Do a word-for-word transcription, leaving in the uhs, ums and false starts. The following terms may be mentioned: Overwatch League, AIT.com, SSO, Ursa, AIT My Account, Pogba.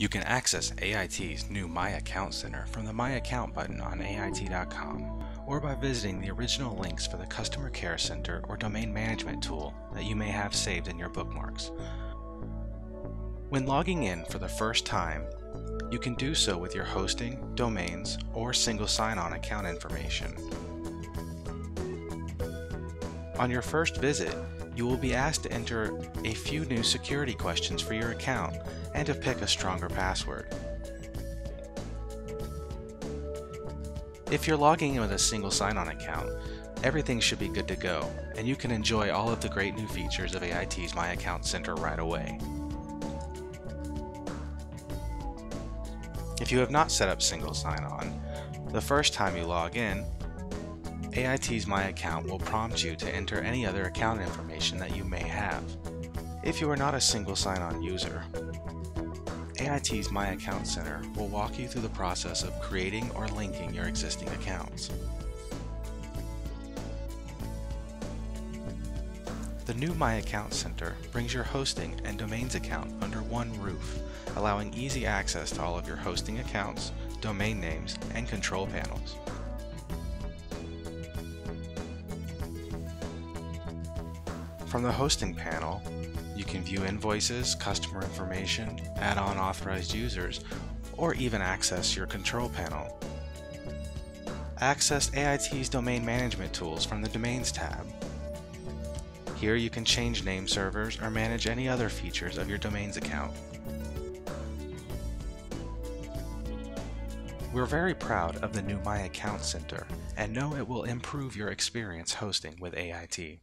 You can access A I T's new My Account Center from the My Account button on A I T dot com, or by visiting the original links for the Customer Care Center or Domain Management tool that you may have saved in your bookmarks. When logging in for the first time, you can do so with your hosting, domains, or single sign-on account information. On your first visit, you will be asked to enter a few new security questions for your account and to pick a stronger password. If you're logging in with a single sign-on account, everything should be good to go, and you can enjoy all of the great new features of A I T's My Account Center right away. If you have not set up single sign-on, the first time you log in, A I T's My Account will prompt you to enter any other account information that you may have. If you are not a single sign-on user, A I T's My Account Center will walk you through the process of creating or linking your existing accounts. The new My Account Center brings your hosting and domains account under one roof, allowing easy access to all of your hosting accounts, domain names, and control panels. From the hosting panel, you can view invoices, customer information, add on authorized users, or even access your control panel. Access A I T's domain management tools from the Domains tab. Here you can change name servers or manage any other features of your domains account. We're very proud of the new My Account Center and know it will improve your experience hosting with A I T.